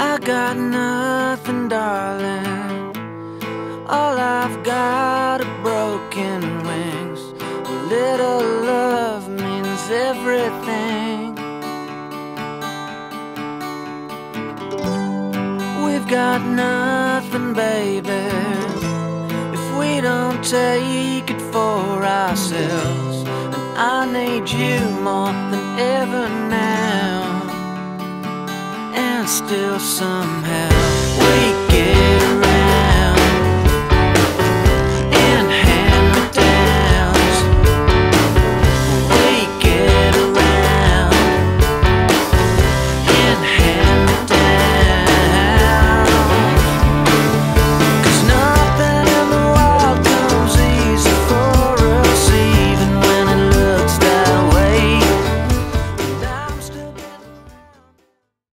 I got nothing, darling. All I've got are broken wings. A little love means everything. We've got nothing, baby, if we don't take it for ourselves. And I need you more than ever now. Still somehow